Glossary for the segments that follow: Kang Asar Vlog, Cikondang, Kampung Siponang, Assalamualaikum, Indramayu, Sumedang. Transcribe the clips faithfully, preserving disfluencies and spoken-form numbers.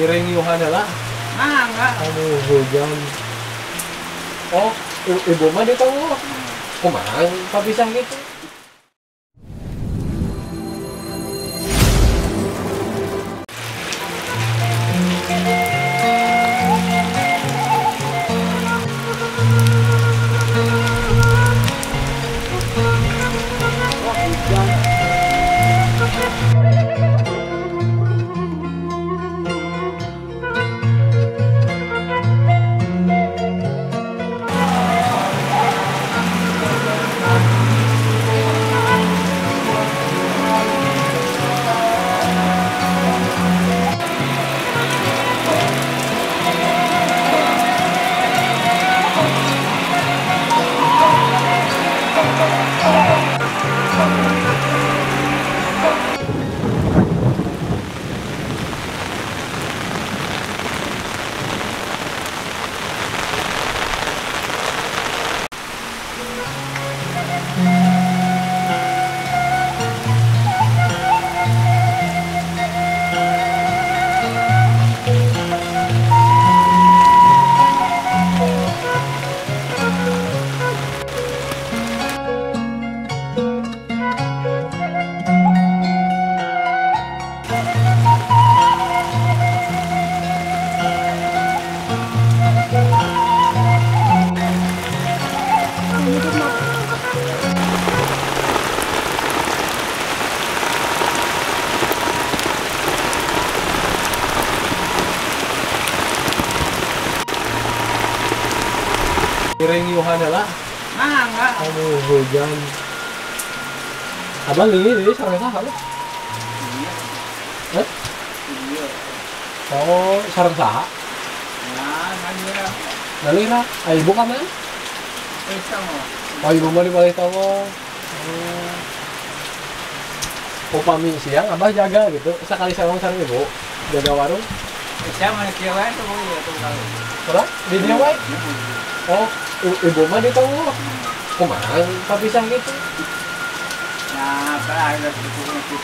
Ireng Yohana lah. Ah, enggak. Aduh, hujan. Oh, ibu mah dia tahu. Kumaha, Pak Pisang gitu. Ireng Yohana lah. Ah, enggak. Aduh, hujan. Abang ini, ini sarang-sarang apa? Iya. Eh? Iya. Oh, sarang-sarang? Nah, nalira. Nalira? Ay, ibu kamu? Palestang. Oh, ibu mau di Palestang. Upami siang, abah jaga gitu. Sekali saya ngomong sarang ibu, jaga warung. Saya mana kira itu, bu. Kurang? Di dia wae? Oh, ibu mah dia tahu. Kumaha, Pak Pisang gitu. Nah, saya ada gitu-gitu.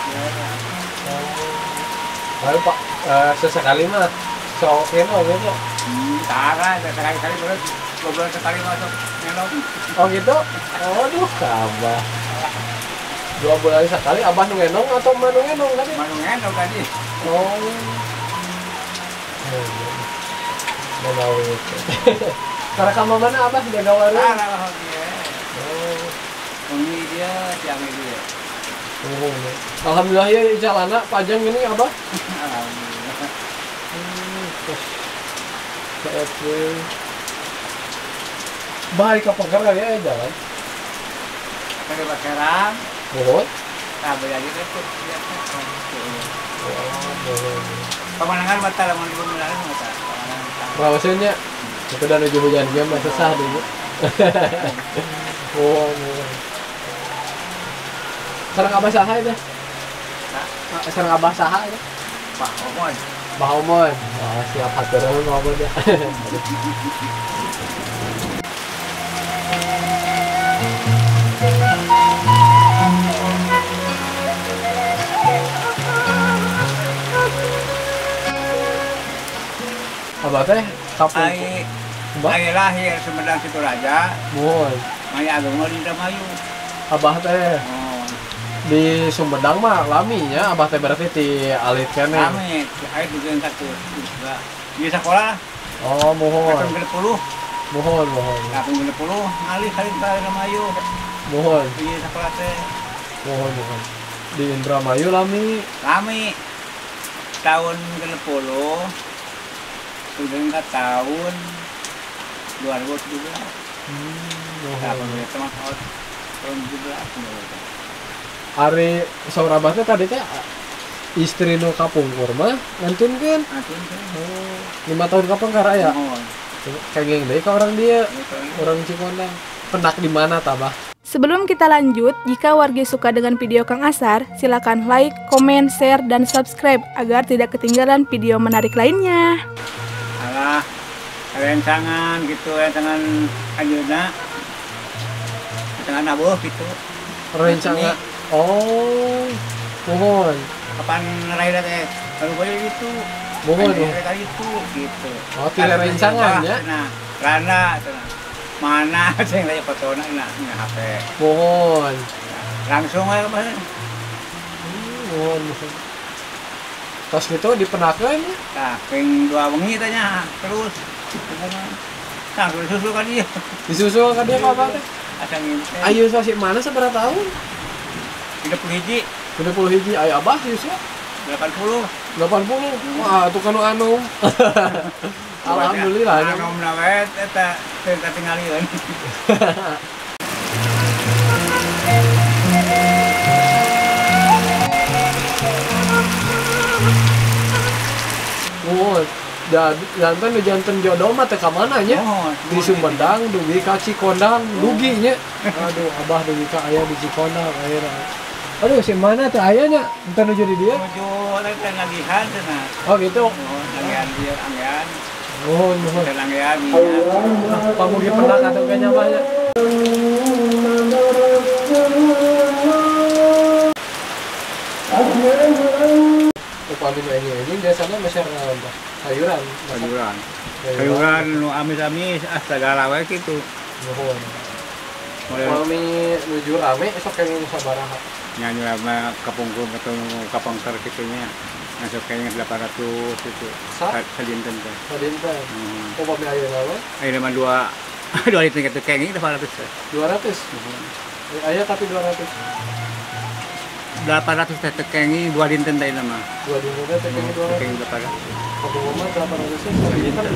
Baru Pak, eh, sesekali mah so oke mah gitu. Tara, sekali-kali boleh ngobrol sekali masuk melok. Oh gitu? Aduh, kabah. Dua bulan sekali abah ngenong atau manungenong tadi? Manungenong tadi. Oh. Menawi itu. Karena mana abah sudah gawain? Karena lah dia. Oh, ini dia siang ini dia. Oh, alhamdulillah ya celana panjang ini abah. Alhamdulillah. Terus, baik apa kerja ya jalan? Kerja berkerang. Boleh. Tak boleh lagi repot. Pemandangan mata lah mau dipemandangan mata. Rawasnya. Itu dan hujan-hujan dia masih sah dulu. Wow. Sarang abah saha itu? Sarang abah saha itu? Pak Omon. Pak Omon. Wah, siap hatur mun Omon dia. Abah teh kapan? Saya lahir Sumedang situ raja. Boy. Maya agama di Indramayu. Abah teh oh. Di Sumedang mah laminya. Abah teh berarti di alit kene. Lami. Saya tujuan satu. Di sekolah. Oh mohon. Kapan beli puluh? Mohon mohon. Kapan beli puluh? Alih kali di Indramayu. Mohon. Di sekolah teh. Mohon mohon. Di Indramayu lami. Lami. Tahun beli puluh. Sudah enggak tahun dua ribu tujuh belas. Hmm, tahun teman tahun tujuh belas. Ari saura abah tadi teh istri nu kapungkur mah ngantunkeun. Ngantunkeun. Oh, lima tahun kapan ka raya? Heeh. Kageng deui ka orang dia, orang Cikondang. Pendak di mana tah, Bah? Sebelum kita lanjut, jika warga suka dengan video Kang Asar, silakan like, komen, share dan subscribe agar tidak ketinggalan video menarik lainnya. Alah, rencangan gitu, rencangan ajuna, rencangan abuh gitu. Rencangan, oh, mohon. Kapan lahir teh? Baru boleh gitu. bohong itu gitu. Oh, tidak rencangan ya. Nah, karena mana sing lagi fotonya nak H P. Bohong. Langsung aja mas. Bohong. Terus itu dipenakan? Nah, ping dua wengi tanya terus. Nah, disusul kan dia. Disusul kan dia apa teh? Ada ngintip. Ayo sih mana seberapa tahun? tiga puluh hiji. tiga puluh hiji ayo abah Yusuf. delapan puluh. delapan puluh. Wah, tuh kanu anu. Alhamdulillah. Anu menawet eta tenta tingalieun. Oh, dan jantan di jantan jodoh mah teh ka mana nya? Oh, di Sumedang, dugi ka Cikondang, dugi nya. Aduh, abah dugi ka aya di Cikondang ayeuna. Aduh, si mana teh ayahnya? Entar nuju di dia? Nuju teh ngagihan teh nah. Oh, gitu. Ngagihan dia, anggihan. Oh, nuhun. Teh anggihan. Pamugi penak atuh kayaknya banyak. Upami ini ini biasanya masih apa? Sayuran, sayuran. Sayuran nu amis-amis segala wae kitu. Nuhun. Upami nuju rame sok kenging sabaraha. Nyanyi sama kapungkur atau kapangker kitunya masuk kayaknya delapan ratus itu salinten tuh salinten kok pakai air apa? Air cuma dua dua liter gitu kayaknya delapan ratus dua ratus? Air tapi dua ratus delapan ratus teh kayaknya dua linten tadi nama dua linten teh kayaknya dua ratus kapungkurnya delapan ratus linten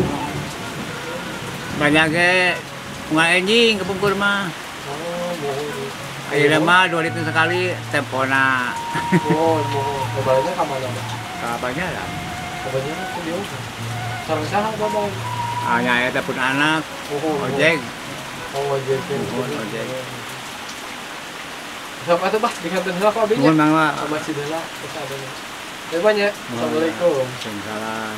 banyaknya nggak enjing kapungkur mah oh boleh. Akhirnya mah dua liter sekali tempona. Oh, kebanyakan kamarnya apa? Kabarnya lah. Kabarnya itu dia. Sarang sahak babang. Hanya ada pun anak. Ojek. Oh ojek. Ojek. Siapa tuh bah? Dikatakan siapa abinya? Mohon bang lah. Sama si Dela. Terima kasih. Assalamualaikum. Waalaikumsalam.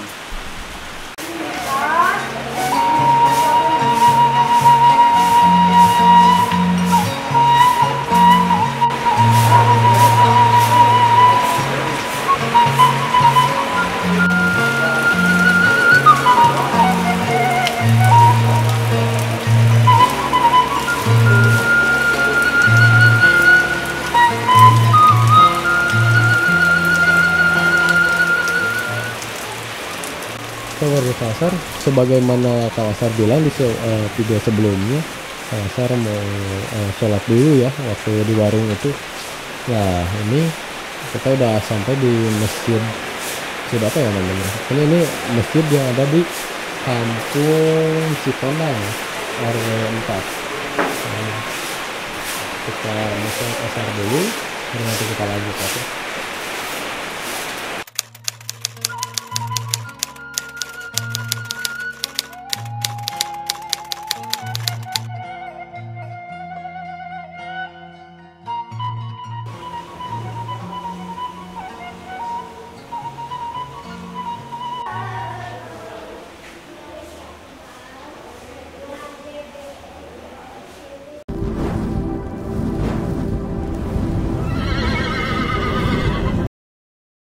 Kasar, sebagaimana Kang Asar bilang di uh, video sebelumnya, Kang Asar mau uh, sholat dulu ya waktu di warung itu. Nah ini kita udah sampai di masjid. Sudah apa ya namanya? Ini ini masjid yang ada di Kampung Siponang R W empat. Nah, kita masuk Asar dulu, nanti kita lanjut.